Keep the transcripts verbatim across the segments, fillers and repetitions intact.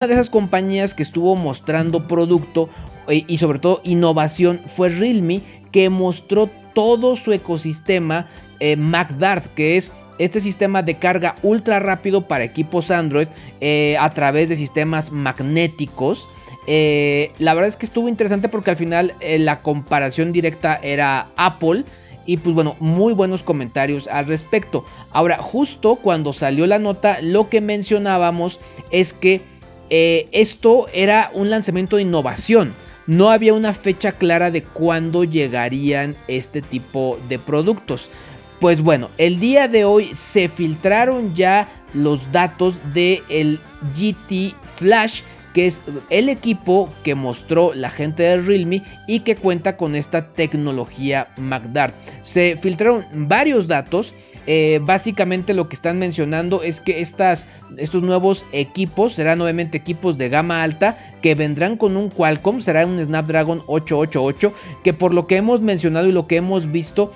Una de esas compañías que estuvo mostrando producto y sobre todo innovación fue Realme, que mostró todo su ecosistema eh, MagDart, que es este sistema de carga ultra rápido para equipos Android eh, a través de sistemas magnéticos. Eh, la verdad es que estuvo interesante porque al final eh, la comparación directa era Apple. Y pues bueno, muy buenos comentarios al respecto. Ahora, justo cuando salió la nota, lo que mencionábamos es que eh, esto era un lanzamiento de innovación. No había una fecha clara de cuándo llegarían este tipo de productos. Pues bueno, el día de hoy se filtraron ya los datos del G T Flash, que es el equipo que mostró la gente de Realme y que cuenta con esta tecnología MagDart. Se filtraron varios datos. Eh, básicamente lo que están mencionando es que estas, estos nuevos equipos serán obviamente equipos de gama alta que vendrán con un Qualcomm, será un Snapdragon ocho ocho ocho, que por lo que hemos mencionado y lo que hemos visto,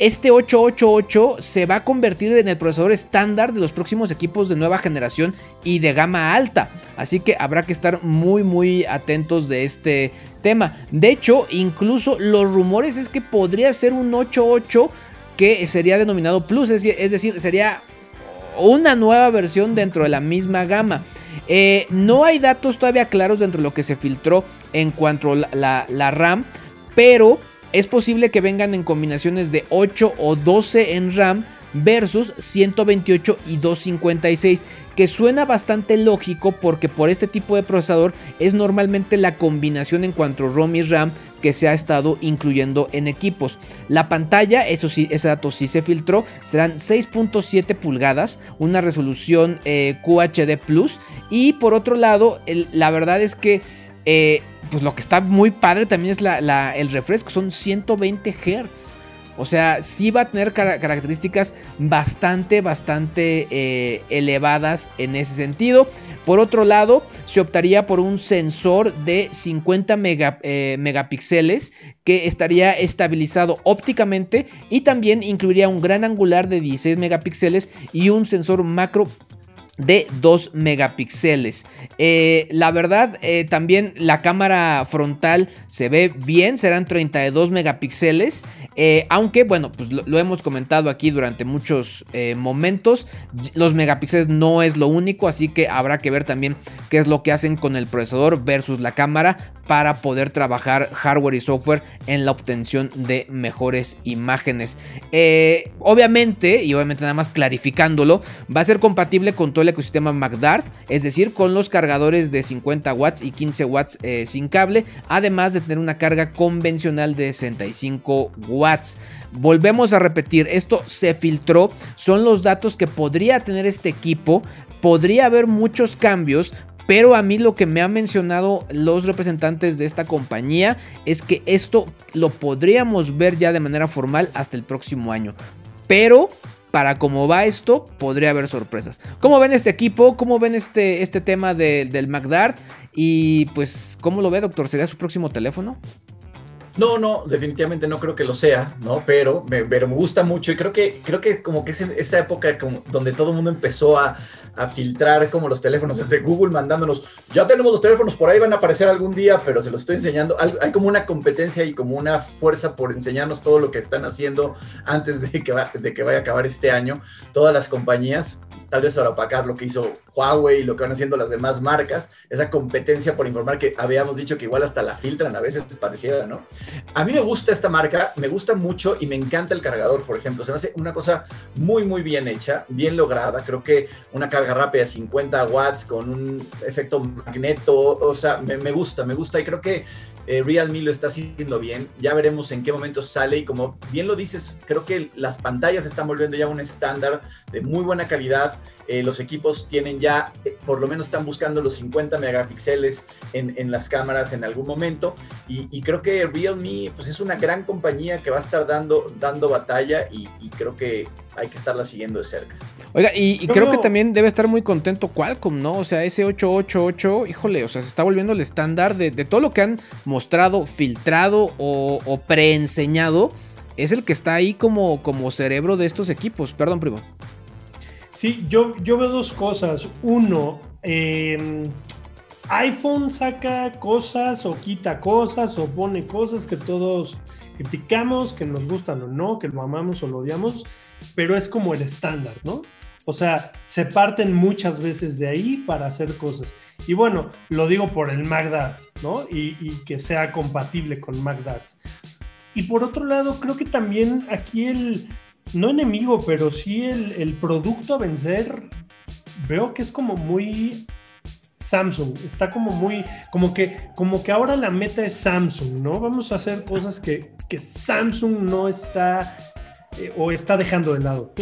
este ocho ocho ocho se va a convertir en el procesador estándar de los próximos equipos de nueva generación y de gama alta. Así que habrá que estar muy muy atentos de este tema. De hecho, incluso los rumores es que podría ser un ocho ocho que sería denominado Plus. Es decir, sería una nueva versión dentro de la misma gama. Eh, no hay datos todavía claros dentro de lo que se filtró en cuanto a la, la, la RAM. Pero es posible que vengan en combinaciones de ocho o doce en RAM versus ciento veintiocho y doscientos cincuenta y seis, que suena bastante lógico porque por este tipo de procesador es normalmente la combinación en cuanto a ROM y RAM que se ha estado incluyendo en equipos. La pantalla, eso sí, ese dato sí se filtró, serán seis punto siete pulgadas, una resolución eh, Q H D plus, y por otro lado, el, la verdad es que eh, pues lo que está muy padre también es la, la, el refresco, son ciento veinte hertz. O sea, sí va a tener car- características bastante, bastante eh, elevadas en ese sentido. Por otro lado, se optaría por un sensor de cincuenta megapíxeles que estaría estabilizado ópticamente y también incluiría un gran angular de dieciséis megapíxeles y un sensor macro de dos megapíxeles. Eh, la verdad, eh, también la cámara frontal se ve bien, serán treinta y dos megapíxeles, eh, aunque bueno, pues lo, lo hemos comentado aquí durante muchos eh, momentos, los megapíxeles no es lo único, así que habrá que ver también qué es lo que hacen con el procesador versus la cámara para poder trabajar hardware y software en la obtención de mejores imágenes. Eh, obviamente, y obviamente nada más clarificándolo, va a ser compatible con todo el ecosistema MagDart, es decir, con los cargadores de cincuenta watts y quince watts eh, sin cable, además de tener una carga convencional de sesenta y cinco watts. Volvemos a repetir, esto se filtró, son los datos que podría tener este equipo, podría haber muchos cambios. Pero a mí lo que me han mencionado los representantes de esta compañía es que esto lo podríamos ver ya de manera formal hasta el próximo año. Pero para cómo va esto, podría haber sorpresas. ¿Cómo ven este equipo? ¿Cómo ven este, este tema de, del MagDart? Y pues, ¿cómo lo ve, doctor? ¿Sería su próximo teléfono? No, no, definitivamente no creo que lo sea, ¿no? Pero me, pero me gusta mucho y creo que, creo que como que es esa época como donde todo el mundo empezó a, a filtrar como los teléfonos, desde Google mandándonos, ya tenemos los teléfonos, por ahí van a aparecer algún día, pero se los estoy enseñando. Hay, hay como una competencia y como una fuerza por enseñarnos todo lo que están haciendo antes de que, va, de que vaya a acabar este año. Todas las compañías, tal vez para opacar lo que hizo Huawei, lo que van haciendo las demás marcas, esa competencia por informar que habíamos dicho que igual hasta la filtran a veces, pareciera, ¿no? A mí me gusta esta marca, me gusta mucho y me encanta el cargador, por ejemplo. Se me hace una cosa muy, muy bien hecha, bien lograda. Creo que una carga rápida de cincuenta watts con un efecto magneto, o sea, me, me gusta, me gusta. Y creo que eh, Realme lo está haciendo bien. Ya veremos en qué momento sale. Y como bien lo dices, creo que las pantallas están volviendo ya un estándar de muy buena calidad. Eh, los equipos tienen ya, eh, por lo menos están buscando los cincuenta megapíxeles en, en las cámaras en algún momento. Y, y creo que Realme Realme, pues es una gran compañía que va a estar dando, dando batalla y, y creo que hay que estarla siguiendo de cerca. Oiga, y, y no, creo no. que también debe estar muy contento Qualcomm, ¿no? O sea, ese ocho ocho ocho, híjole, o sea, se está volviendo el estándar de, de todo lo que han mostrado, filtrado o, o preenseñado. Es el que está ahí como, como cerebro de estos equipos. Perdón, primo. Sí, yo, yo veo dos cosas. Uno, eh... iPhone saca cosas o quita cosas o pone cosas que todos criticamos, que nos gustan o no, que lo amamos o lo odiamos, pero es como el estándar, ¿no? O sea, se parten muchas veces de ahí para hacer cosas. Y bueno, lo digo por el MagDart, ¿no? Y, y que sea compatible con MagDart. Y por otro lado, creo que también aquí el, no enemigo, pero sí el, el producto a vencer, veo que es como muy Samsung, está como muy, como que, como que ahora la meta es Samsung, ¿no? Vamos a hacer cosas que, que Samsung no está eh, o está dejando de lado.